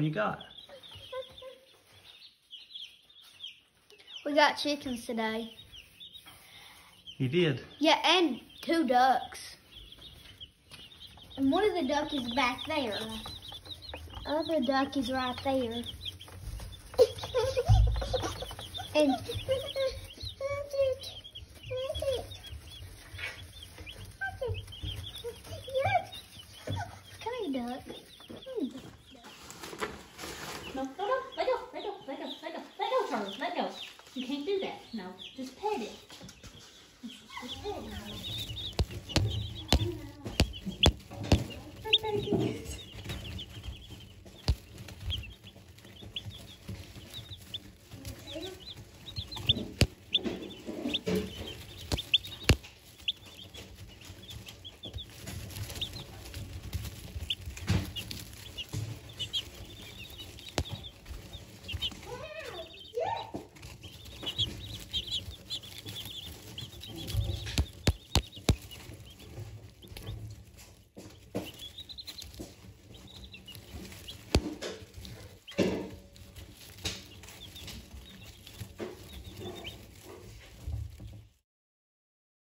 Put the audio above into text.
What you got? We got chickens today. You did? Yeah, and 2 ducks. And one of the ducks is back there. The other duck is right there. And